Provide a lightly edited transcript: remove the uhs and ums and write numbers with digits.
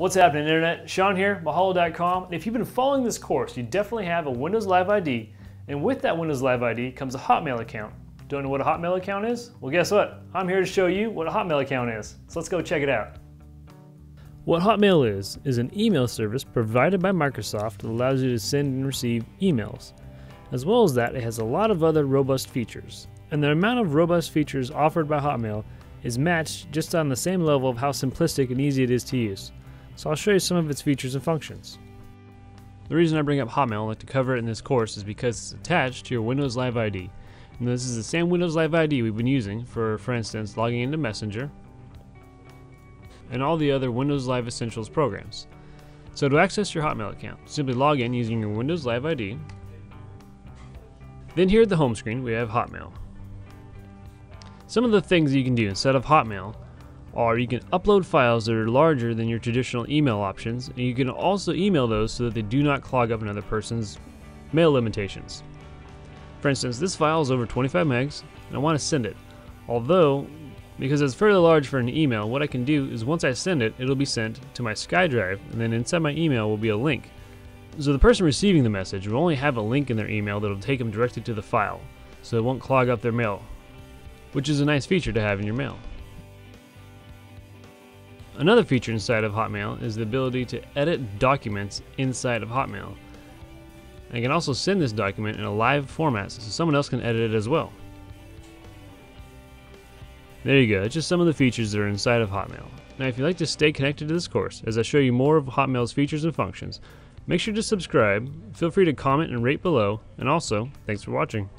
What's happening, Internet? Sean here, mahalo.com. If you've been following this course, you definitely have a Windows Live ID, and with that Windows Live ID comes a Hotmail account. Don't know what a Hotmail account is? Well, guess what? I'm here to show you what a Hotmail account is, so let's go check it out. What Hotmail is an email service provided by Microsoft that allows you to send and receive emails. As well as that, it has a lot of other robust features, and the amount of robust features offered by Hotmail is matched just on the same level of how simplistic and easy it is to use. So I'll show you some of its features and functions. The reason I bring up Hotmail, like to cover it in this course, is because it's attached to your Windows Live ID. And this is the same Windows Live ID we've been using for instance, logging into Messenger and all the other Windows Live Essentials programs. So to access your Hotmail account, simply log in using your Windows Live ID. Then here at the home screen, we have Hotmail. Some of the things you can do instead of Hotmail are you can upload files that are larger than your traditional email options, and you can also email those so that they do not clog up another person's mail limitations. For instance, this file is over 25 megs and I want to send it. Although, because it's fairly large for an email, what I can do is once I send it, it'll be sent to my SkyDrive, and then inside my email will be a link. So the person receiving the message will only have a link in their email that'll take them directly to the file, so it won't clog up their mail, which is a nice feature to have in your mail. Another feature inside of Hotmail is the ability to edit documents inside of Hotmail. I can also send this document in a live format so someone else can edit it as well. There you go, it's just some of the features that are inside of Hotmail. Now if you'd like to stay connected to this course as I show you more of Hotmail's features and functions, make sure to subscribe, feel free to comment and rate below, and also, thanks for watching.